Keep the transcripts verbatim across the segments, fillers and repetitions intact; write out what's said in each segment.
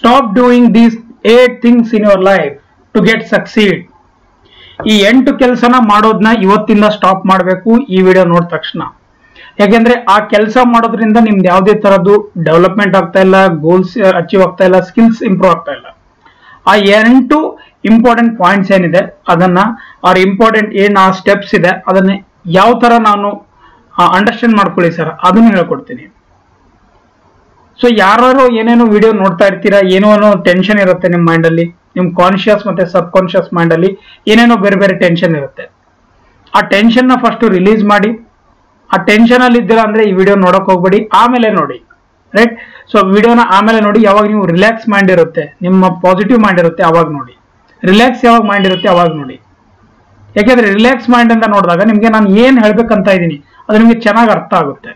Stop doing these eight things in your life to get succeed. ಈ ಎಂಟು ಕೆಲಸನ ಮಾಡೋದನ್ನ ಇವತ್ತಿಂದ ಸ್ಟಾಪ್ ಮಾಡಬೇಕು ಈ ವಿಡಿಯೋ ನೋಡಿದ ತಕ್ಷಣ. ಯಾಕೆಂದ್ರೆ ಆ ಕೆಲಸ ಮಾಡೋದ್ರಿಂದ ನಿಮ್ದು ಯಾವುದೇ ತರದ್ದು ಡೆವಲಪ್ಮೆಂಟ್ ಆಗ್ತಾ ಇಲ್ಲ, ಗೋಲ್ಸ್ ಅಚೀವ್ ಆಗ್ತಾ ಇಲ್ಲ, ಸ್ಕಿಲ್ಸ್ ಇಂಪ್ರೂವ್ ಆಗ್ತಾ ಇಲ್ಲ. ಆ ಎಂಟು ಇಂಪಾರ್ಟೆಂಟ್ ಪಾಯಿಂಟ್ಸ್ ಏನಿದೆ ಅದನ್ನ, ಆರ್ ಇಂಪಾರ್ಟೆಂಟ್ ಏನು ಆ ಸ್ಟೆಪ್ಸ್ ಇದೆ ಅದನ್ನ ಯಾವ ತರ ನಾನು ಅಂಡರ್ಸ್ಟ್ಯಾಂಡ್ ಮಾಡ್ಕೊಳ್ಳಿ ಸರ್, ಅದನ್ನ ಹೇಳ್ಕೊಡ್ತೀನಿ. ಸೊ ಯಾರು ಏನೇನೋ ವಿಡಿಯೋ ನೋಡ್ತಾ ಇರ್ತೀರಾ, ಏನೋ ಟೆನ್ಷನ್ ಇರುತ್ತೆ ನಿಮ್ಮ ಮೈಂಡಲ್ಲಿ, ನಿಮ್ಮ ಕಾನ್ಶಿಯಸ್ ಮತ್ತೆ ಸಬ್ ಕಾನ್ಶಿಯಸ್ ಮೈಂಡಲ್ಲಿ ಏನೇನೋ ಬೇರೆ ಬೇರೆ ಟೆನ್ಷನ್ ಇರುತ್ತೆ. ಆ ಟೆನ್ಷನ್ನ ಫಸ್ಟ್ ರಿಲೀಸ್ ಮಾಡಿ. ಆ ಟೆನ್ಷನಲ್ಲಿ ಇದ್ದೀರಾ ಅಂದರೆ ಈ ವಿಡಿಯೋ ನೋಡೋಕೆ ಹೋಗ್ಬೇಡಿ, ಆಮೇಲೆ ನೋಡಿ, ರೈಟ್? ಸೊ ವಿಡಿಯೋನ ಆಮೇಲೆ ನೋಡಿ. ಯಾವಾಗ ನೀವು ರಿಲ್ಯಾಕ್ಸ್ ಮೈಂಡ್ ಇರುತ್ತೆ, ನಿಮ್ಮ ಪಾಸಿಟಿವ್ ಮೈಂಡ್ ಇರುತ್ತೆ, ಅವಾಗ ನೋಡಿ. ರಿಲ್ಯಾಕ್ಸ್ ಯಾವಾಗ ಮೈಂಡ್ ಇರುತ್ತೆ ಅವಾಗ ನೋಡಿ. ಯಾಕೆಂದರೆ ರಿಲ್ಯಾಕ್ಸ್ ಮೈಂಡ್ ಅಂತ ನೋಡಿದಾಗ ನಿಮಗೆ ನಾನು ಏನು ಹೇಳಬೇಕಂತ ಇದ್ದೀನಿ ಅದು ನಿಮಗೆ ಚೆನ್ನಾಗಿ ಅರ್ಥ ಆಗುತ್ತೆ.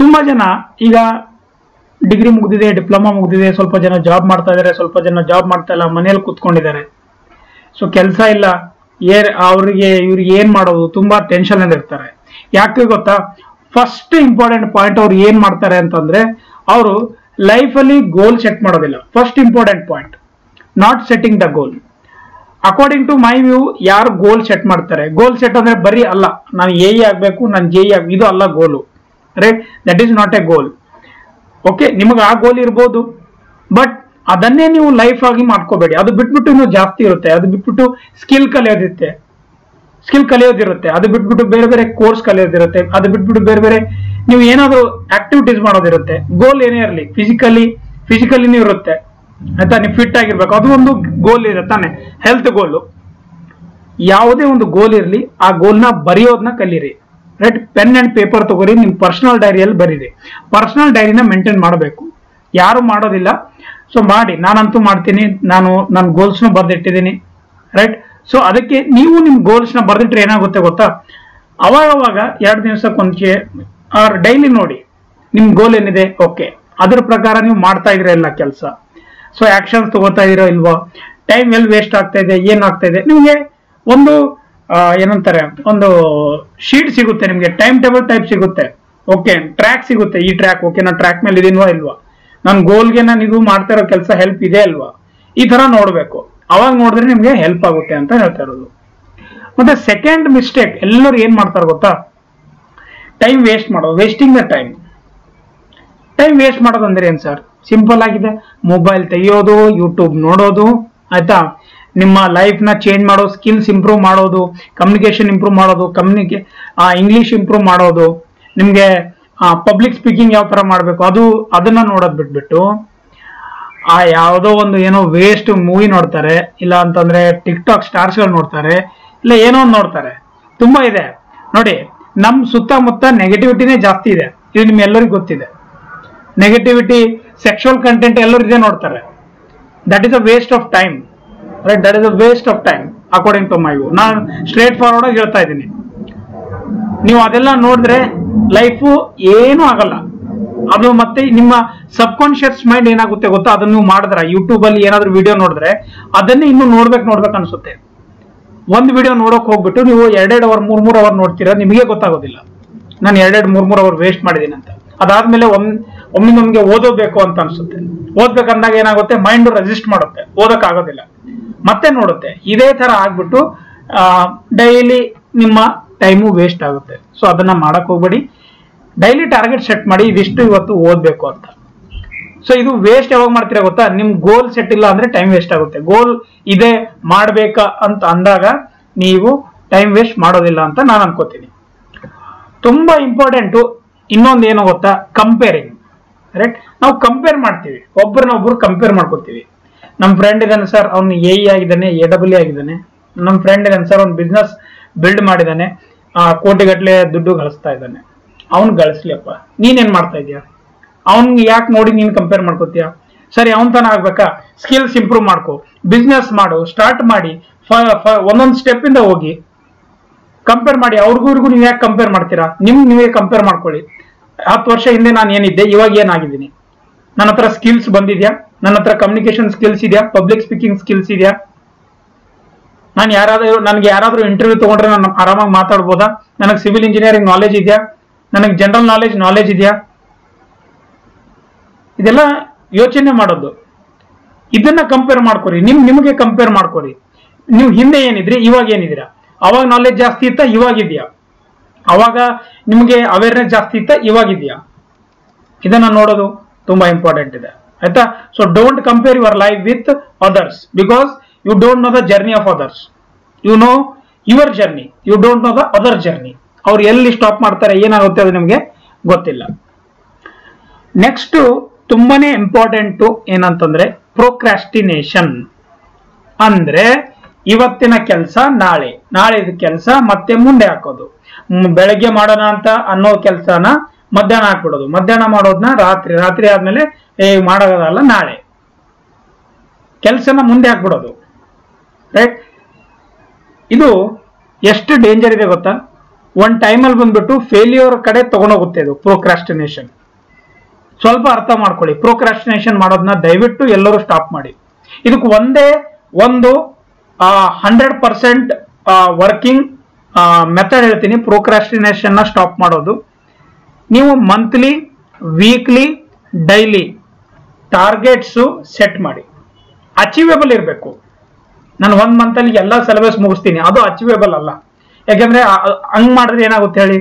ತುಂಬ ಜನ ಈಗ ಡಿಗ್ರಿ ಮುಗಿದಿದೆ, ಡಿಪ್ಲೊಮಾ ಮುಗಿದಿದೆ, ಸ್ವಲ್ಪ ಜನ ಜಾಬ್ ಮಾಡ್ತಾ ಇದ್ದಾರೆ, ಸ್ವಲ್ಪ ಜನ ಜಾಬ್ ಮಾಡ್ತಾ ಇಲ್ಲ, ಮನೇಲಿ ಕೂತ್ಕೊಂಡಿದ್ದಾರೆ. ಸೊ ಕೆಲಸ ಇಲ್ಲ, ಏ ಅವ್ರಿಗೆ ಇವ್ರಿಗೆ ಏನು ಮಾಡೋದು, ತುಂಬ ಟೆನ್ಷನಲ್ಲಿ ಇರ್ತಾರೆ. ಯಾಕೆ ಗೊತ್ತಾ? ಫಸ್ಟ್ ಇಂಪಾರ್ಟೆಂಟ್ ಪಾಯಿಂಟ್ ಅವ್ರು ಏನು ಮಾಡ್ತಾರೆ ಅಂತಂದರೆ, ಅವರು ಲೈಫಲ್ಲಿ ಗೋಲ್ ಸೆಟ್ ಮಾಡೋದಿಲ್ಲ. First important point, not setting the goal. According to my view, ಯಾರು ಗೋಲ್ ಸೆಟ್ ಮಾಡ್ತಾರೆ, ಗೋಲ್ ಸೆಟ್ ಅಂದರೆ ಬರೀ ಅಲ್ಲ ನಾನು ಎ ಇ ಆಗಬೇಕು, ನಾನು ಜೆ ಇ ಆಗ, ಇದು ಅಲ್ಲ goal, right? That is not a goal. Okay, ನಿಮಗೆ ಆ ಗೋಲ್ ಇರ್ಬೋದು, ಬಟ್ ಅದನ್ನೇ ನೀವು ಲೈಫ್ ಆಗಿ ಮಾಡ್ಕೋಬೇಡಿ. ಅದು ಬಿಟ್ಬಿಟ್ಟು ಇನ್ನೂ ಜಾಸ್ತಿ ಇರುತ್ತೆ, ಅದು ಬಿಟ್ಬಿಟ್ಟು ಸ್ಕಿಲ್ ಕಲಿಯೋದಿರುತ್ತೆ ಸ್ಕಿಲ್ ಕಲಿಯೋದಿರುತ್ತೆ ಅದು ಬಿಟ್ಬಿಟ್ಟು ಬೇರೆ ಬೇರೆ ಕೋರ್ಸ್ ಕಲಿಯೋದಿರುತ್ತೆ, ಅದು ಬಿಟ್ಬಿಟ್ಟು ಬೇರೆ ಬೇರೆ ನೀವು ಏನಾದರೂ ಆಕ್ಟಿವಿಟೀಸ್ ಮಾಡೋದಿರುತ್ತೆ. ಗೋಲ್ ಏನೇ ಇರಲಿ, ಫಿಸಿಕಲಿ ಫಿಸಿಕಲಿನೂ ಇರುತ್ತೆ ಆಯ್ತಾ, ನೀವು ಫಿಟ್ ಆಗಿರ್ಬೇಕು, ಅದು ಒಂದು ಗೋಲ್ ಇರುತ್ತೆ ತಾನೆ, ಹೆಲ್ತ್ ಗೋಲು. ಯಾವುದೇ ಒಂದು ಗೋಲ್ ಇರಲಿ, ಆ ಗೋಲ್ನ ಬರೆಯೋದನ್ನ ಕಲೀರಿ, ರೈಟ್? ಪೆನ್ ಆ್ಯಂಡ್ ಪೇಪರ್ ತಗೋರಿ, ನಿಮ್ಮ ಪರ್ಸನಲ್ ಡೈರಿಯಲ್ಲಿ ಬರೀರಿ. ಪರ್ಸನಲ್ ಡೈರಿನ ಮೇಂಟೈನ್ ಮಾಡಬೇಕು, ಯಾರು ಮಾಡೋದಿಲ್ಲ. ಸೊ ಮಾಡಿ, ನಾನಂತೂ ಮಾಡ್ತೀನಿ, ನಾನು ನನ್ನ ಗೋಲ್ಸ್ನ ಬರೆದಿಟ್ಟಿದ್ದೀನಿ, ರೈಟ್? ಸೊ ಅದಕ್ಕೆ ನೀವು ನಿಮ್ಮ ಗೋಲ್ಸ್ನ ಬರೆದಿಟ್ರೆ ಏನಾಗುತ್ತೆ ಗೊತ್ತಾ, ಅವಾಗವಾಗ ಎರಡು ದಿವಸಕ್ಕೊಂದು ಆರ್ ಡೈಲಿ ನೋಡಿ ನಿಮ್ಮ ಗೋಲ್ ಏನಿದೆ. ಓಕೆ, ಅದರ ಪ್ರಕಾರ ನೀವು ಮಾಡ್ತಾ ಇದ್ದೀರಾ ಇಲ್ಲ ಕೆಲಸ, ಸೊ ಆ್ಯಕ್ಷನ್ಸ್ ತಗೋತಾ ಇದ್ದೀರೋ ಇಲ್ವೋ, ಟೈಮ್ ಎಲ್ಲಿ ವೇಸ್ಟ್ ಆಗ್ತಾ ಇದೆ, ಏನಾಗ್ತಾ ಇದೆ, ನಿಮಗೆ ಒಂದು ಏನಂತಾರೆ ಒಂದು ಶೀಟ್ ಸಿಗುತ್ತೆ, ನಿಮಗೆ ಟೈಮ್ ಟೇಬಲ್ ಟೈಪ್ ಸಿಗುತ್ತೆ. ಓಕೆ, ಟ್ರ್ಯಾಕ್ ಸಿಗುತ್ತೆ, ಈ ಟ್ರ್ಯಾಕ್, ಓಕೆ ನಾನು ಟ್ರ್ಯಾಕ್ ಮೇಲೆ ಇದೀನೋ ಇಲ್ವಾ, ನನ್ನ ಗೋಲ್ಗೆ ನಾನು ಇದು ಮಾಡ್ತಾ ಇರೋ ಕೆಲಸ ಹೆಲ್ಪ್ ಇದೆ ಅಲ್ವಾ, ಈ ಥರ ನೋಡಬೇಕು. ಅವಾಗ ನೋಡಿದ್ರೆ ನಿಮಗೆ ಹೆಲ್ಪ್ ಆಗುತ್ತೆ ಅಂತ ಹೇಳ್ತಾ ಇರೋದು. ಮತ್ತೆ ಸೆಕೆಂಡ್ ಮಿಸ್ಟೇಕ್ ಎಲ್ಲರೂ ಏನು ಮಾಡ್ತಾರೆ ಗೊತ್ತಾ, ಟೈಮ್ ವೇಸ್ಟ್ ಮಾಡೋದು. Wasting the time time waste ಮಾಡೋದು ಅಂದರೆ ಏನು ಸರ್? ಸಿಂಪಲ್ ಆಗಿದೆ, ಮೊಬೈಲ್ ತೆಗಿಯೋದು, ಯೂಟ್ಯೂಬ್ ನೋಡೋದು, ಆಯಿತಾ, ನಿಮ್ಮ ಲೈಫ್ನ ಚೇಂಜ್ ಮಾಡೋ ಸ್ಕಿಲ್ಸ್ ಇಂಪ್ರೂವ್ ಮಾಡೋದು, ಕಮ್ಯುನಿಕೇಷನ್ ಇಂಪ್ರೂವ್ ಮಾಡೋದು, ಕಮ್ಯುನಿಕೇ ಇಂಗ್ಲೀಷ್ ಇಂಪ್ರೂವ್ ಮಾಡೋದು, ನಿಮಗೆ ಪಬ್ಲಿಕ್ ಸ್ಪೀಕಿಂಗ್ ಯಾವ ಥರ ಮಾಡಬೇಕು ಅದು ಅದನ್ನು ನೋಡೋದು ಬಿಟ್ಬಿಟ್ಟು ಆ ಯಾವುದೋ ಒಂದು ಏನೋ ವೇಸ್ಟ್ ಮೂವಿ ನೋಡ್ತಾರೆ, ಇಲ್ಲ ಅಂತಂದರೆ ಟಿಕ್ ಟಾಕ್ ಸ್ಟಾರ್ಸ್ಗಳು ನೋಡ್ತಾರೆ, ಇಲ್ಲ ಏನೋ ಒಂದು ನೋಡ್ತಾರೆ. ತುಂಬ ಇದೆ ನೋಡಿ, ನಮ್ಮ ಸುತ್ತಮುತ್ತ ನೆಗೆಟಿವಿಟಿನೇ ಜಾಸ್ತಿ ಇದೆ, ಇದು ನಿಮ್ಮೆಲ್ಲರಿಗೂ ಗೊತ್ತಿದೆ. ನೆಗೆಟಿವಿಟಿ, ಸೆಕ್ಷುವಲ್ ಕಂಟೆಂಟ್ ಎಲ್ಲರೂ ಇದೇ ನೋಡ್ತಾರೆ. That is a waste of time, right? That is a waste of time according to my view. ನಾನು ಸ್ಟ್ರೇಟ್ ಫಾರ್ವರ್ಡ್ ಆಗಿ ಹೇಳ್ತಾ ಇದ್ದೀನಿ, ನೀವು ಅದೆಲ್ಲ ನೋಡಿದ್ರೆ ಲೈಫು ಏನೂ ಆಗಲ್ಲ. ಅದು ಮತ್ತೆ ನಿಮ್ಮ ಸಬ್ಕಾನ್ಶಿಯಸ್ ಮೈಂಡ್ ಏನಾಗುತ್ತೆ ಗೊತ್ತಾ, ಅದನ್ನು ನೀವು ಮಾಡಿದ್ರೆ ಯೂಟ್ಯೂಬಲ್ಲಿ ಏನಾದರೂ ವಿಡಿಯೋ ನೋಡಿದ್ರೆ ಅದನ್ನೇ ಇನ್ನೂ ನೋಡ್ಬೇಕು ನೋಡ್ಬೇಕು ಅನಿಸುತ್ತೆ. ಒಂದು ವಿಡಿಯೋ ನೋಡೋಕೆ ಹೋಗ್ಬಿಟ್ಟು ನೀವು ಎರಡೆರಡು ಅವರ್ ಮೂರು ಮೂರು ಅವರ್ ನೋಡ್ತೀರಾ, ನಿಮಗೆ ಗೊತ್ತಾಗೋದಿಲ್ಲ ನಾನು ಎರಡೆರಡು ಮೂರು ಮೂರು ಅವರ್ ವೇಸ್ಟ್ ಮಾಡಿದ್ದೀನಿ ಅಂತ. ಅದಾದಮೇಲೆ ಒಮ್ಮೆ ಒಮ್ಮೆ ನಮಗೆ ಓದೋಬೇಕು ಅಂತ ಅನಿಸುತ್ತೆ, ಓದಬೇಕಂದಾಗ ಏನಾಗುತ್ತೆ ಮೈಂಡು ರೆಸಿಸ್ಟ್ ಮಾಡುತ್ತೆ, ಓದೋಕ್ಕಾಗೋದಿಲ್ಲ, ಮತ್ತೆ ನೋಡುತ್ತೆ. ಇದೇ ಥರ ಆಗ್ಬಿಟ್ಟು ಡೈಲಿ ನಿಮ್ಮ ಟೈಮು ವೇಸ್ಟ್ ಆಗುತ್ತೆ. ಸೊ ಅದನ್ನು ಮಾಡೋಕ್ಕೆ ಹೋಗ್ಬೇಡಿ, ಡೈಲಿ ಟಾರ್ಗೆಟ್ ಸೆಟ್ ಮಾಡಿ, ಇದಿಷ್ಟು ಇವತ್ತು ಓದಬೇಕು ಅಂತ. ಸೊ ಇದು ವೇಸ್ಟ್ ಯಾವಾಗ ಮಾಡ್ತೀರಾ ಗೊತ್ತಾ, ನಿಮ್ಮ ಗೋಲ್ ಸೆಟ್ ಇಲ್ಲ ಅಂದರೆ ಟೈಮ್ ವೇಸ್ಟ್ ಆಗುತ್ತೆ. ಗೋಲ್ ಇದೇ ಮಾಡಬೇಕಾ ಅಂತ ಅಂದಾಗ ನೀವು ಟೈಮ್ ವೇಸ್ಟ್ ಮಾಡೋದಿಲ್ಲ ಅಂತ ನಾನು ಅನ್ಕೋತೀನಿ. ತುಂಬ ಇಂಪಾರ್ಟೆಂಟು ಇನ್ನೊಂದು ಏನು ಗೊತ್ತಾ, ಕಂಪೇರಿಂಗ್, ರೈಟ್? ನಾವು ಕಂಪೇರ್ ಮಾಡ್ತೀವಿ, ಒಬ್ಬರನ್ನೊಬ್ಬರು ಕಂಪೇರ್ ಮಾಡ್ಕೊತೀವಿ. ನಮ್ಮ ಫ್ರೆಂಡ್ ಇದ್ದಾನೆ ಸರ್, ಅವ್ನು ಎ ಇ ಆಗಿದ್ದಾನೆ, ಎ ಡಬ್ಲ್ಯೂ ಇ ಆಗಿದ್ದಾನೆ. ನಮ್ಮ ಫ್ರೆಂಡ್ ಇದ್ದಾನೆ ಸರ್, ಅವ್ನು ಬಿಸ್ನೆಸ್ ಬಿಲ್ಡ್ ಮಾಡಿದ್ದಾನೆ, ಕೋಟಿಗಟ್ಟಲೆ ದುಡ್ಡು ಗಳಿಸ್ತಾ ಇದ್ದಾನೆ, ಅವ್ನು ಗಳಿಸ್ಲಿಯಪ್ಪ, ನೀನೇನು ಮಾಡ್ತಾ ಇದೀಯಾ, ಅವ್ನಿಗೆ ಯಾಕೆ ನೋಡಿ ನೀನು ಕಂಪೇರ್ ಮಾಡ್ಕೋತೀಯ? ಸರಿ, ಅವ್ನು ತಾನೇ ಆಗ್ಬೇಕಾ? ಸ್ಕಿಲ್ಸ್ ಇಂಪ್ರೂವ್ ಮಾಡ್ಕೊ, ಬಿಸ್ನೆಸ್ ಮಾಡು, ಸ್ಟಾರ್ಟ್ ಮಾಡಿ, ಒಂದೊಂದು ಸ್ಟೆಪ್ಪಿಂದ ಹೋಗಿ. ಕಂಪೇರ್ ಮಾಡಿ, ಅವ್ರಿಗೂ ಇವ್ರಿಗೂ ನೀವು ಯಾಕೆ ಕಂಪೇರ್ ಮಾಡ್ತೀರಾ? ನಿಮ್ಗೆ ನೀವೇ ಕಂಪೇರ್ ಮಾಡ್ಕೊಳ್ಳಿ. ಹತ್ತು ವರ್ಷ ಹಿಂದೆ ನಾನು ಏನಿದ್ದೆ, ಇವಾಗ ಏನಾಗಿದ್ದೀನಿ, ನನ್ನ ಹತ್ರ ಸ್ಕಿಲ್ಸ್ ಬಂದಿದ್ಯಾ, ನನ್ನ ಹತ್ರ ಕಮ್ಯುನಿಕೇಷನ್ ಸ್ಕಿಲ್ಸ್ ಇದೆಯಾ, ಪಬ್ಲಿಕ್ ಸ್ಪೀಕಿಂಗ್ ಸ್ಕಿಲ್ಸ್ ಇದೆಯಾ, ನಾನು ಯಾರಾದರೂ ನನಗೆ ಯಾರಾದರೂ ಇಂಟರ್ವ್ಯೂ ತೊಗೊಂಡ್ರೆ ನಾನು ಆರಾಮಾಗಿ ಮಾತಾಡ್ಬೋದಾ, ನನಗೆ ಸಿವಿಲ್ ಇಂಜಿನಿಯರಿಂಗ್ ನಾಲೆಜ್ ಇದೆಯಾ, ನನಗೆ ಜನರಲ್ ನಾಲೆಜ್ ನಾಲೆಜ್ ಇದೆಯಾ, ಇದೆಲ್ಲ ಯೋಚನೆ ಮಾಡೋದು. ಇದನ್ನ ಕಂಪೇರ್ ಮಾಡ್ಕೊರಿ, ನಿಮ್ ನಿಮಗೆ ಕಂಪೇರ್ ಮಾಡ್ಕೊರಿ. ನೀವು ಹಿಂದೆ ಏನಿದ್ರಿ, ಇವಾಗ ಏನಿದ್ದೀರಾ? ಅವಾಗ ನಾಲೆಜ್ ಜಾಸ್ತಿ ಇತ್ತ, ಇವಾಗಿದೆಯಾ? ಅವಾಗ ನಿಮಗೆ ಅವೇರ್ನೆಸ್ ಜಾಸ್ತಿ ಇತ್ತ, ಇವಾಗಿದೆಯಾ? ಇದನ್ನ ನೋಡೋದು ತುಂಬಾ ಇಂಪಾರ್ಟೆಂಟ್ ಇದೆ, ಆಯ್ತಾ? So don't compare your life with others, because you don't know the journey of others. You know your journey, you don't know the other journey. ಅವ್ರು ಎಲ್ಲಿ ಸ್ಟಾಪ್ ಮಾಡ್ತಾರೆ, ಏನಾಗುತ್ತೆ ಅದು ನಿಮಗೆ ಗೊತ್ತಿಲ್ಲ. ನೆಕ್ಸ್ಟ್ ತುಂಬಾನೇ ಇಂಪಾರ್ಟೆಂಟು ಏನಂತಂದ್ರೆ ಪ್ರೊಕ್ರಾಸ್ಟಿನೇಷನ್. ಅಂದ್ರೆ ಇವತ್ತಿನ ಕೆಲಸ ನಾಳೆ, ನಾಳೆ ಕೆಲಸ ಮತ್ತೆ ಮುಂದೆ ಹಾಕೋದು. ಬೆಳಗ್ಗೆ ಮಾಡೋಣ ಅಂತ ಅನ್ನೋ ಕೆಲಸನ ಮಧ್ಯಾಹ್ನ ಹಾಕ್ಬಿಡೋದು, ಮಧ್ಯಾಹ್ನ ಮಾಡೋದನ್ನ ರಾತ್ರಿ, ರಾತ್ರಿ ಆದ್ಮೇಲೆ ಏ ಮಾಡೋದಲ್ಲ ನಾಳೆ, ಕೆಲಸನ ಮುಂದೆ ಹಾಕ್ಬಿಡೋದು, ರೈಟ್? ಇದು ಎಷ್ಟು ಡೇಂಜರ್ ಇದೆ ಗೊತ್ತಾ? ಒಂದ್ ಟೈಮಲ್ಲಿ ಬಂದ್ಬಿಟ್ಟು ಫೇಲ್ಯೂರ್ ಕಡೆ ತಗೊಂಡೋಗುತ್ತೆ ಇದು ಪ್ರೊಕ್ರಾಸ್ಟಿನೇಷನ್. ಸ್ವಲ್ಪ ಅರ್ಥ ಮಾಡ್ಕೊಳ್ಳಿ, ಪ್ರೊಕ್ರಾಸ್ಟಿನೇಷನ್ ಮಾಡೋದನ್ನ ದಯವಿಟ್ಟು ಎಲ್ಲರೂ ಸ್ಟಾಪ್ ಮಾಡಿ. ಇದಕ್ಕೆ ಒಂದೇ ಒಂದು ಹಂಡ್ರೆಡ್ ಪರ್ಸೆಂಟ್ ವರ್ಕಿಂಗ್ ಮೆಥಡ್ ಹೇಳ್ತೀನಿ ಪ್ರೊಕ್ರಾಸ್ಟಿನೇಷನ್ನ ಸ್ಟಾಪ್ ಮಾಡೋದು. ನೀವು monthly, weekly, daily targets set ಮಾಡಿ. ಅಚೀವೇಬಲ್ ಇರಬೇಕು. ನಾನು ಒಂದು ಮಂತಲ್ಲಿ ಎಲ್ಲ ಸಿಲೆಬಸ್ ಮುಗಿಸ್ತೀನಿ, ಅದು ಅಚೀವೇಬಲ್ ಅಲ್ಲ. ಯಾಕೆಂದ್ರೆ ಹಂಗ್ ಮಾಡಿದ್ರೆ ಏನಾಗುತ್ತೆ ಹೇಳಿ,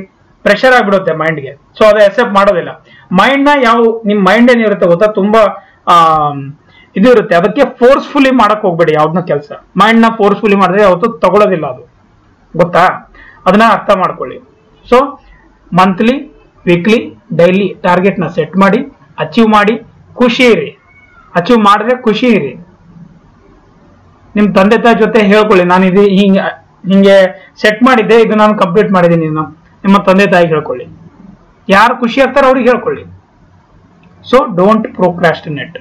ಪ್ರೆಷರ್ ಆಗಿಬಿಡುತ್ತೆ ಮೈಂಡ್ಗೆ. ಸೊ ಅದು ಎಕ್ಸೆಪ್ಟ್ ಮಾಡೋದಿಲ್ಲ. ಮೈಂಡ್ನ ಯಾವ ನಿಮ್ಮ ಮೈಂಡ್ ಏನಿರುತ್ತೆ ಗೊತ್ತಾ, ತುಂಬಾ ಇದು ಇರುತ್ತೆ. ಅದಕ್ಕೆ ಫೋರ್ಸ್ಫುಲಿ ಮಾಡಕ್ ಹೋಗ್ಬೇಡಿ ಯಾವ್ದನ್ನ ಕೆಲಸ. ಮೈಂಡ್ನ ಫೋರ್ಸ್ಫುಲಿ ಮಾಡಿದ್ರೆ ಯಾವತ್ತೂ ತಗೊಳ್ಳೋದಿಲ್ಲ ಅದು, ಗೊತ್ತಾ? ಅದನ್ನ ಅರ್ಥ ಮಾಡ್ಕೊಳ್ಳಿ. ಸೊ ಮಂತ್ಲಿ, ವೀಕ್ಲಿ, ಡೈಲಿ ಟಾರ್ಗೆಟ್ನ ಸೆಟ್ ಮಾಡಿ, ಅಚೀವ್ ಮಾಡಿ, ಖುಷಿ ಇರಿ. ಅಚೀವ್ ಮಾಡಿದ್ರೆ ಖುಷಿ ಇರಿ. ನಿಮ್ಮ ತಂದೆ ತಾಯಿ ಜೊತೆ ಹೇಳ್ಕೊಳ್ಳಿ, ನಾನು ಇದು ಹಿಂಗೆ ಹಿಂಗೆ ಸೆಟ್ ಮಾಡಿದ್ದೆ, ಇದು ನಾನು ಕಂಪ್ಲೀಟ್ ಮಾಡಿದ್ದೀನಿ. ನಿಮ್ಮ ತಂದೆ ತಾಯಿಗೆ ಹೇಳ್ಕೊಳ್ಳಿ, ಯಾರು ಖುಷಿ ಆಗ್ತಾರೋ ಅವ್ರಿಗೆ ಹೇಳ್ಕೊಳ್ಳಿ. So don't procrastinate.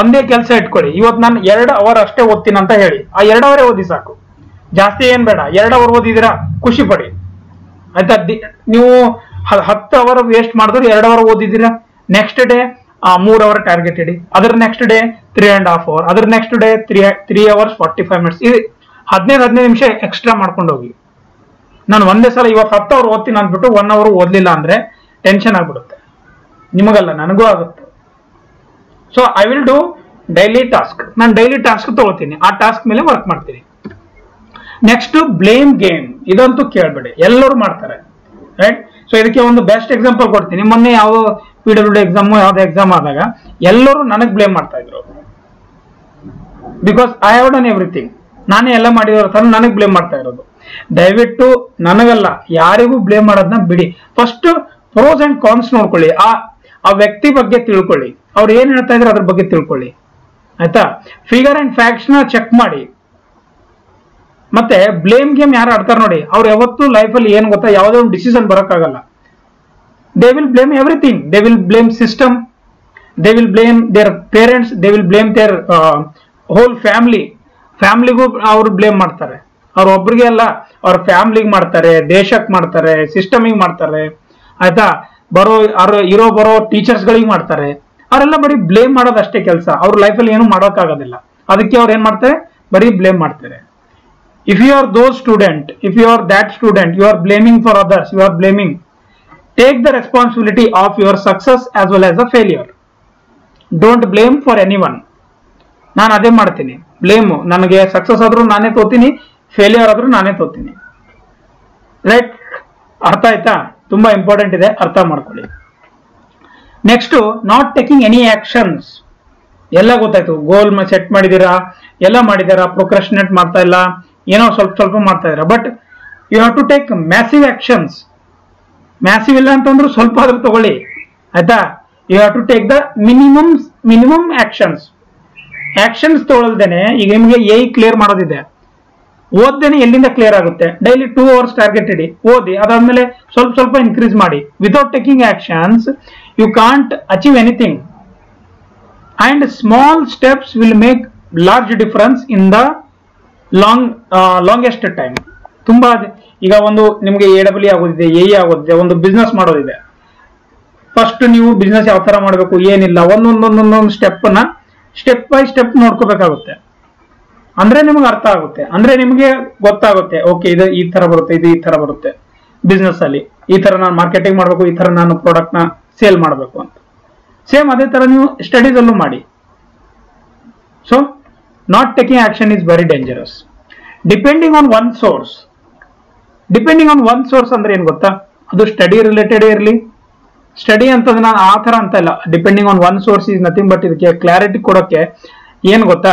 ಒಂದೇ ಕೆಲಸ ಇಟ್ಕೊಳ್ಳಿ. ಇವತ್ತು ನಾನು ಎರಡು ಅವರ್ ಅಷ್ಟೇ ಓದ್ತೀನಿ ಅಂತ ಹೇಳಿ, ಆ ಎರಡು ಅವರೇ ಓದಿ ಸಾಕು, ಜಾಸ್ತಿ ಏನ್ ಬೇಡ. ಎರಡು ಅವರ್ ಓದಿದಿರಾ, ಖುಷಿ ಪಡಿ, ಆಯ್ತಾ? ನೀವು ಹತ್ತು ಅವರ್ ವೇಸ್ಟ್ ಮಾಡಿದ್ರು ಎರಡು ಅವರ್ ಓದಿದ್ದೀರಾ, ನೆಕ್ಸ್ಟ್ ಡೇ ಮೂರ್ ಅವರ್ ಟಾರ್ಗೆಟ್ ಇಡಿ, ಅದ್ರ next day three and half hour, ಅದ್ರ next day three three hours forty five minutes ಇದು ಹದಿನೈದು ಹದಿನೈದು ನಿಮಿಷ ಎಕ್ಸ್ಟ್ರಾ ಮಾಡ್ಕೊಂಡು ಹೋಗಿ. ನಾನು ಒಂದೇ ಸಲ ಇವತ್ತು ಹತ್ತು ಅವರ್ ಓದ್ತೀನಿ ಅಂದ್ಬಿಟ್ಟು ಒನ್ ಅವರ್ ಓದ್ಲಿಲ್ಲ ಅಂದ್ರೆ ಟೆನ್ಷನ್ ಆಗ್ಬಿಡುತ್ತೆ. ನಿಮಗಲ್ಲ, ನನಗೂ ಆಗುತ್ತೆ. So I will do daily task. ನಾನು ಡೈಲಿ ಟಾಸ್ಕ್ ತಗೊಳ್ತೀನಿ, ಆ ಟಾಸ್ಕ್ ಮೇಲೆ ವರ್ಕ್ ಮಾಡ್ತೀನಿ. Next blame game. ಇದಂತೂ ಕೇಳಬೇಡಿ, ಎಲ್ಲರೂ ಮಾಡ್ತಾರೆ, ರೈಟ್? ಸೊ ಇದಕ್ಕೆ ಒಂದು ಬೆಸ್ಟ್ ಎಕ್ಸಾಂಪಲ್ ಕೊಡ್ತೀನಿ. ಮೊನ್ನೆ ಯಾವ ಪಿ ಡಬ್ಲ್ಯೂ ಡಿ ಎಕ್ಸಾಮು ಯಾವುದೋ ಎಕ್ಸಾಮ್ ಆದಾಗ ಎಲ್ಲರೂ ನನಗೆ ಬ್ಲೇಮ್ ಮಾಡ್ತಾ ಇದ್ರು, because I have done everything. ನಾನೇ ಎಲ್ಲ ಮಾಡಿರೋ ತರ ನನಗೆ ಬ್ಲೇಮ್ ಮಾಡ್ತಾ ಇರೋದು. ದಯವಿಟ್ಟು ನನಗಲ್ಲ, ಯಾರಿಗೂ ಬ್ಲೇಮ್ ಮಾಡೋದನ್ನ ಬಿಡಿ. ಫಸ್ಟ್ ಪ್ರೋಸ್ ಅಂಡ್ ಕಾನ್ಸ್ ನೋಡ್ಕೊಳ್ಳಿ, ಆ ಆ ವ್ಯಕ್ತಿ ಬಗ್ಗೆ ತಿಳ್ಕೊಳ್ಳಿ, ಅವ್ರು ಏನ್ ಹೇಳ್ತಾ ಇದ್ರು ಅದ್ರ ಬಗ್ಗೆ ತಿಳ್ಕೊಳ್ಳಿ, ಆಯ್ತಾ? ಫಿಗರ್ ಅಂಡ್ ಫ್ಯಾಕ್ಟ್ಸ್ ನ ಚೆಕ್ ಮಾಡಿ. ಮತ್ತೆ ಬ್ಲೇಮ್ ಗೇಮ್ ಯಾರು ಆಡ್ತಾರೆ ನೋಡಿ, ಅವ್ರು ಯಾವತ್ತೂ ಲೈಫಲ್ಲಿ ಏನ್ ಗೊತ್ತಾ, ಯಾವುದೇ ಒಂದು ಡಿಸಿಷನ್ ಬರೋಕ್ಕಾಗಲ್ಲ. They will blame everything. They will blame system, they will blame their parents, they will blame their whole family. ಫ್ಯಾಮಿಲಿಗೂ ಅವರು ಬ್ಲೇಮ್ ಮಾಡ್ತಾರೆ, ಅವ್ರ ಒಬ್ರಿಗೆ ಅಲ್ಲ, ಅವ್ರ ಫ್ಯಾಮಿಲಿಗೆ ಮಾಡ್ತಾರೆ, ದೇಶಕ್ಕೆ ಮಾಡ್ತಾರೆ, ಸಿಸ್ಟಮಿಗೆ ಮಾಡ್ತಾರೆ, ಆಯ್ತಾ? ಬರೋ ಇರೋ ಬರೋ ಟೀಚರ್ಸ್ಗಳಿಗೆ ಮಾಡ್ತಾರೆ. ಅವರೆಲ್ಲ ಬರೀ ಬ್ಲೇಮ್ ಮಾಡೋದಷ್ಟೇ ಕೆಲಸ, ಅವ್ರ ಲೈಫಲ್ಲಿ ಏನು ಮಾಡೋಕ್ಕಾಗೋದಿಲ್ಲ. ಅದಕ್ಕೆ ಅವ್ರು ಏನ್ ಮಾಡ್ತಾರೆ, ಬರೀ ಬ್ಲೇಮ್ ಮಾಡ್ತಾರೆ. If you are those student, if you are that student, you are blaming for others, you are blaming. Take the responsibility of your success as well as a failure. Don't blame for anyone. ನಾನು ಅದೇ ಮಾಡ್ತೀನಿ, ಬ್ಲೇಮು. ನನಗೆ success ಆದ್ರೂ ನಾನೇ ತೋತೀನಿ, failure ಆದ್ರೂ ನಾನೇ ತೋತೀನಿ, right? ಅರ್ಥ ಆಯ್ತಾ? ತುಂಬಾ ಇಂಪಾರ್ಟೆಂಟ್ ಇದೆ, ಅರ್ಥ ಮಾಡ್ಕೊಳ್ಳಿ. Next, not taking any actions. ಎಲ್ಲ ಗೊತ್ತಾಯ್ತು, ಗೋಲ್ ಸೆಟ್ ಮಾಡಿದೀರಾ, ಎಲ್ಲ ಮಾಡಿದಾರ, ಪ್ರೊಕ್ರಾಸ್ಟಿನೇಟ್ ಮಾಡ್ತಾ ಇಲ್ಲ, ಏನೋ ಸ್ವಲ್ಪ ಸ್ವಲ್ಪ ಮಾಡ್ತಾ ಇದ್ದೀರಾ, but you have to take massive actions. Massive ಇಲ್ಲ ಅಂತಂದ್ರೂ ಸ್ವಲ್ಪ ಆದ್ರೂ ತಗೊಳ್ಳಿ, ಆಯ್ತಾ? You have to take the minimum minimum actions. Actions ತಗೊಳ್ದೇನೆ, ಈಗ ನಿಮಗೆ ಎ ಕ್ಲಿಯರ್ ಮಾಡೋದಿದೆ, ಓದ್ದೇನೆ ಎಲ್ಲಿಂದ ಕ್ಲಿಯರ್ ಆಗುತ್ತೆ? ಡೈಲಿ ಟೂ ಅವರ್ಸ್ ಟಾರ್ಗೆಟ್ ಇಡಿ, ಓದಿ, ಅದಾದ್ಮೇಲೆ ಸ್ವಲ್ಪ ಸ್ವಲ್ಪ ಇನ್ಕ್ರೀಸ್ ಮಾಡಿ. Without taking actions you can't achieve anything, and small steps will make large difference in the long longest time. ತುಂಬಾ ಈಗ ಒಂದು ನಿಮಗೆ ಎ ಡಬ್ಲ್ಯೂ ಆಗೋದಿದೆ, ಎ ಆಗೋದಿದೆ, ಒಂದು ಬಿಸ್ನೆಸ್ ಮಾಡೋದಿದೆ. ಫಸ್ಟ್ ನೀವು ಬಿಸ್ನೆಸ್ ಯಾವ ತರ ಮಾಡಬೇಕು, ಏನಿಲ್ಲ, ಒಂದೊಂದೊಂದೊಂದೊಂದು ಸ್ಟೆಪ್ನ ಸ್ಟೆಪ್ ಬೈ ಸ್ಟೆಪ್ ನೋಡ್ಕೋಬೇಕಾಗುತ್ತೆ. ಅಂದ್ರೆ ನಿಮ್ಗೆ ಅರ್ಥ ಆಗುತ್ತೆ, ಅಂದ್ರೆ ನಿಮಗೆ ಗೊತ್ತಾಗುತ್ತೆ, ಓಕೆ ಇದು ಈ ತರ ಬರುತ್ತೆ, ಇದು ಈ ತರ ಬರುತ್ತೆ ಬಿಸ್ನೆಸ್ ಅಲ್ಲಿ, ಈ ತರ ನಾನು ಮಾರ್ಕೆಟಿಂಗ್ ಮಾಡಬೇಕು, ಈ ತರ ನಾನು ಪ್ರಾಡಕ್ಟ್ ನ ಸೇಲ್ ಮಾಡಬೇಕು ಅಂತ. Same other ತರ ನೀವು studies ಅಲ್ಲೂ ಮಾಡಿ. So not taking action is very dangerous. Depending on one source, depending on one source ಅಂದ್ರೆ ಏನು ಗೊತ್ತಾ, ಅದು study related ಇರಲಿ. Study ಅಂತಂದ್ರೆ ನಾನು ಆ ತರ ಅಂತ ಇಲ್ಲ. Depending on one source is nothing but ಇದಕ್ಕೆ ಕ್ಲಾರಿಟಿ ಕೊಡೋಕೆ ಏನು ಗೊತ್ತಾ,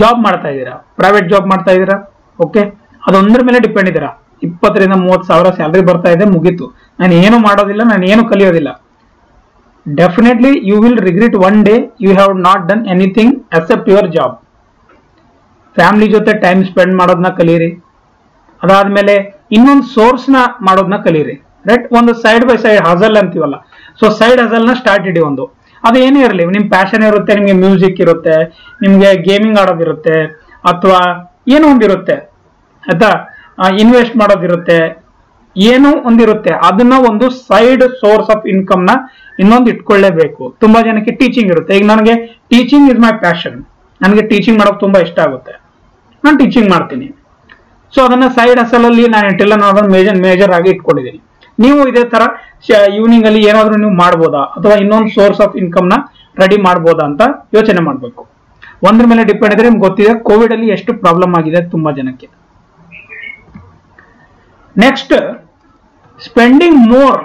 ಜಾಬ್ ಮಾಡ್ತಾ ಇದ್ದೀರಾ, ಪ್ರೈವೇಟ್ ಜಾಬ್ ಮಾಡ್ತಾ ಇದ್ದೀರಾ, ಓಕೆ, ಅದೊಂದರ ಮೇಲೆ ಡಿಪೆಂಡ್ ಇದ್ದೀರಾ, ಇಪ್ಪತ್ತರಿಂದ ಮೂವತ್ತು ಸಾವಿರ ಸ್ಯಾಲರಿ ಬರ್ತಾ ಇದೆ, ಮುಗೀತು, ನಾನು ಏನು ಮಾಡೋದಿಲ್ಲ, ನಾನು ಏನು ಕಲಿಯೋದಿಲ್ಲ, definitely you will regret one day you have not done anything except your job. Family ಜೊತೆ ಟೈಮ್ ಸ್ಪೆಂಡ್ ಮಾಡೋದನ್ನ ಕಲೀರಿ, ಅದಾದ್ಮೇಲೆ ಇನ್ನೊಂದು ಸೋರ್ಸ್ನ ಮಾಡೋದನ್ನ ಕಲೀರಿ, ರೈಟ್. ಒಂದು ಸೈಡ್ ಬೈ ಸೈಡ್ ಹಜಲ್ ಅಂತೀವಲ್ಲ, ಸೊ ಸೈಡ್ ಹಜಲ್ನ ಸ್ಟಾರ್ಟ್ ಇಡಿ ಒಂದು, ಅದು ಏನೇ ಇರಲಿ, ನಿಮ್ಮ ಪ್ಯಾಷನ್ ಇರುತ್ತೆ, ನಿಮಗೆ ಮ್ಯೂಸಿಕ್ ಇರುತ್ತೆ, ನಿಮಗೆ ಗೇಮಿಂಗ್ ಆಡೋದಿರುತ್ತೆ, ಅಥವಾ ಏನೋ ಒಂದಿರುತ್ತೆ ಆಯ್ತಾ, ಇನ್ವೆಸ್ಟ್ ಮಾಡೋದಿರುತ್ತೆ, ಏನೋ ಒಂದಿರುತ್ತೆ, ಅದನ್ನ ಒಂದು ಸೈಡ್ ಸೋರ್ಸ್ ಆಫ್ ಇನ್ಕಮ್ನ ಇನ್ನೊಂದು ಇಟ್ಕೊಳ್ಳೇಬೇಕು. ತುಂಬಾ ಜನಕ್ಕೆ ಟೀಚಿಂಗ್ ಇರುತ್ತೆ. ಈಗ ನನಗೆ ಟೀಚಿಂಗ್ ಇಸ್ ಮೈ ಪ್ಯಾಷನ್, ನನಗೆ ಟೀಚಿಂಗ್ ಮಾಡೋಕೆ ತುಂಬಾ ಇಷ್ಟ ಆಗುತ್ತೆ, ನಾನು ಟೀಚಿಂಗ್ ಮಾಡ್ತೀನಿ. ಸೊ ಅದನ್ನ ಸೈಡ್ ಹಸಲಲ್ಲಿ ನಾನು ಇಟ್ಟಿಲ್ಲ, ನಾನು ಅದನ್ನು ಮೇಜರ್ ಮೇಜರ್ ಆಗಿ ಇಟ್ಕೊಂಡಿದ್ದೀನಿ. ನೀವು ಇದೇ ತರ ಈವ್ನಿಂಗ್ ಅಲ್ಲಿ ಏನಾದ್ರೂ ನೀವು ಮಾಡ್ಬೋದಾ, ಅಥವಾ ಇನ್ನೊಂದು ಸೋರ್ಸ್ ಆಫ್ ಇನ್ಕಮ್ ನ ರೆಡಿ ಮಾಡ್ಬೋದಾ ಅಂತ ಯೋಚನೆ ಮಾಡಬೇಕು. ಒಂದ್ರ ಮೇಲೆ ಡಿಪೆಂಡ್ ಇದ್ರೆ ನಿಮ್ಗೆ ಗೊತ್ತಿದೆ ಕೋವಿಡ್ ಅಲ್ಲಿ ಎಷ್ಟು ಪ್ರಾಬ್ಲಮ್ ಆಗಿದೆ ತುಂಬಾ ಜನಕ್ಕೆ. Next, spending more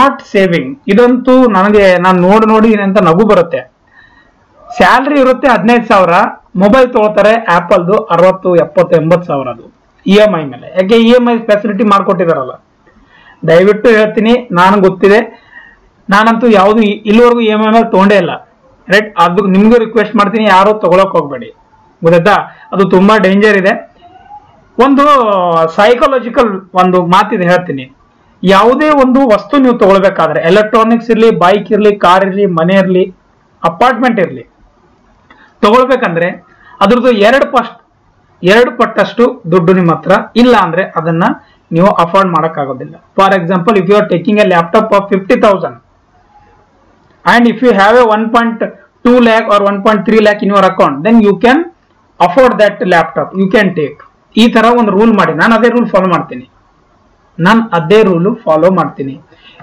not saving. ಇದಂತೂ ನನಗೆ ನಾನು ನೋಡಿ ನೋಡಿ ಏನಂತ ನಗು ಬರುತ್ತೆ. ಸ್ಯಾಲ್ರಿ ಇರುತ್ತೆ ಹದಿನೈದು ಸಾವಿರ, ಮೊಬೈಲ್ ತಗೋತಾರೆ ಆಪಲ್ದು ಅರವತ್ತು ಎಪ್ಪತ್ತು ಎಂಬತ್ತು ಸಾವಿರ, ಅದು ಇ ಎಂ ಐ ಮೇಲೆ. ಯಾಕೆ ಇ ಎಂ ಐ ಫೆಸಿಲಿಟಿ ಮಾಡ್ಕೊಟ್ಟಿದಾರಲ್ಲ, ದಯವಿಟ್ಟು ಹೇಳ್ತೀನಿ, ನಾನು ಗೊತ್ತಿದೆ, ನಾನಂತೂ ಯಾವುದು ಇಲ್ಲಿವರೆಗೂ ಇ ಎಂ ಐ ಮೇಲೆ ತೊಗೊಂಡೇ ಇಲ್ಲ, ರೈಟ್. ಅದು ನಿಮಗೂ ರಿಕ್ವೆಸ್ಟ್ ಮಾಡ್ತೀನಿ, ಯಾರು ತಗೊಳಕ್ ಹೋಗ್ಬೇಡಿ, ಗೊತ್ತಾಯ್ತಾ, ಅದು ತುಂಬಾ ಡೇಂಜರ್ ಇದೆ. ಒಂದು ಸೈಕಾಲಜಿಕಲ್ ಒಂದು ಮಾತಿದೆ ಹೇಳ್ತೀನಿ, ಯಾವುದೇ ಒಂದು ವಸ್ತು ನೀವು ತಗೊಳ್ಬೇಕಾದ್ರೆ, ಎಲೆಕ್ಟ್ರಾನಿಕ್ಸ್ ಇರಲಿ, ಬೈಕ್ ಇರಲಿ, ಕಾರ್ ಇರಲಿ, ಮನೆ ಇರಲಿ, ಅಪಾರ್ಟ್ಮೆಂಟ್ ಇರಲಿ, ತಗೊಳ್ಬೇಕಂದ್ರೆ ಅದ್ರದ್ದು ಎರಡು ಪಸ್ಟ್ ಎರಡು ಪಟ್ಟಷ್ಟು ದುಡ್ಡು ನಿಮ್ಮ ಹತ್ರ ಇಲ್ಲ ಅಂದ್ರೆ ಅದನ್ನ ನೀವು ಅಫೋರ್ಡ್ ಮಾಡೋಕ್ಕಾಗೋದಿಲ್ಲ. For example, if you are taking a laptop of fifty thousand and if you have a one point two lakh or one point three lakh in your account, then you can afford that laptop, you can take. ಈ ತರ ಒಂದು rule ಮಾಡಿ. ನಾನು ಅದೇ rule follow ಮಾಡ್ತೀನಿ ನಾನು ಅದೇ rule follow ಮಾಡ್ತೀನಿ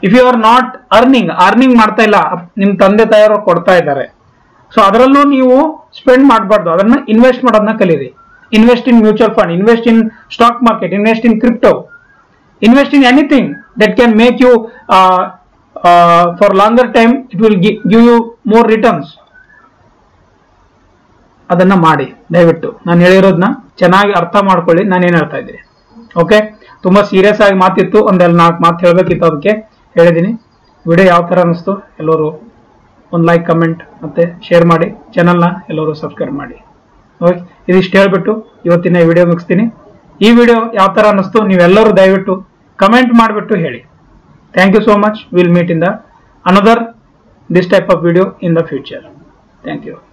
if you are not earning earning ಮಾಡ್ತಾ ಇಲ್ಲ, ನಿಮ್ಮ ತಂದೆ ತಾಯಿಯವರು ಕೊಡ್ತಾ ಇದ್ದಾರೆ, ಸೊ ಅದರಲ್ಲೂ ನೀವು ಸ್ಪೆಂಡ್ ಮಾಡಬಾರ್ದು, ಅದನ್ನ ಇನ್ವೆಸ್ಟ್ ಮಾಡೋದನ್ನ ಕಲೀರಿ. Invest in mutual fund, invest in stock market, invest in crypto, invest in anything that can make you uh, uh, for longer time, it will gi give you more returns. ಅದನ್ನ ಮಾಡಿ, ದಯವಿಟ್ಟು ನಾನು ಹೇಳಿರೋದನ್ನ ಚೆನ್ನಾಗಿ ಅರ್ಥ ಮಾಡ್ಕೊಳ್ಳಿ. ನಾನು ಏನು ಹೇಳ್ತಾ ಇದ್ದೀನಿ, ಓಕೆ, ತುಂಬಾ ಸೀರಿಯಸ್ ಆಗಿ ಮಾತಿತ್ತು, ಒಂದೆಲ್ಲ ನಾಲ್ಕು ಮಾತು ಹೇಳಬೇಕಿತ್ತು, ಅದಕ್ಕೆ ಹೇಳಿದ್ದೀನಿ. ವಿಡಿಯೋ ಯಾವ ಥರ ಅನ್ನಿಸ್ತು ಎಲ್ಲರೂ ಒಂದು ಲೈಕ್, ಕಮೆಂಟ್ ಮತ್ತೆ ಶೇರ್ ಮಾಡಿ, ಚಾನಲ್ನ ಎಲ್ಲರೂ ಸಬ್ಸ್ಕ್ರೈಬ್ ಮಾಡಿ. ಓಕೆ, ಇದಿಷ್ಟು ಹೇಳ್ಬಿಟ್ಟು ಇವತ್ತಿನ ವಿಡಿಯೋ ಮುಗಿಸ್ತೀನಿ. ಈ ವಿಡಿಯೋ ಯಾವ ಥರ ಅನ್ನಿಸ್ತು ನೀವೆಲ್ಲರೂ ದಯವಿಟ್ಟು ಕಮೆಂಟ್ ಮಾಡಿಬಿಟ್ಟು ಹೇಳಿ. Thank you so much. Will meet in the another this type of video in the future. Thank you.